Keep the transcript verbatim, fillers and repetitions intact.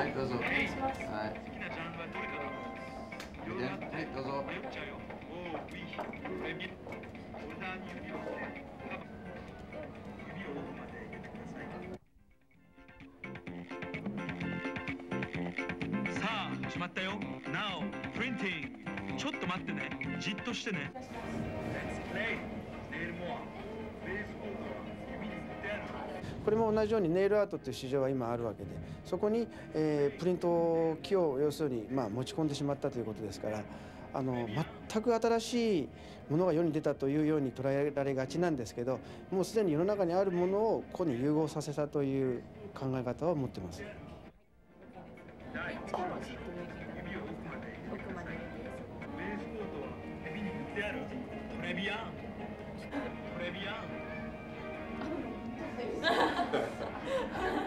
はい、どうぞ。お願いします。はい。好きなジャンルはどれかな。はい、どうぞ。さあ、決まったよ。Now printing。ちょっと待ってね。じっとしてね。Let's play. Nail more. Please open.これも同じようにネイルアートという市場は今あるわけで、そこに、えー、プリント機を要するに、まあ、持ち込んでしまったということですから、あの全く新しいものが世に出たというように捉えられがちなんですけど、もうすでに世の中にあるものをここに融合させたという考え方を持ってます。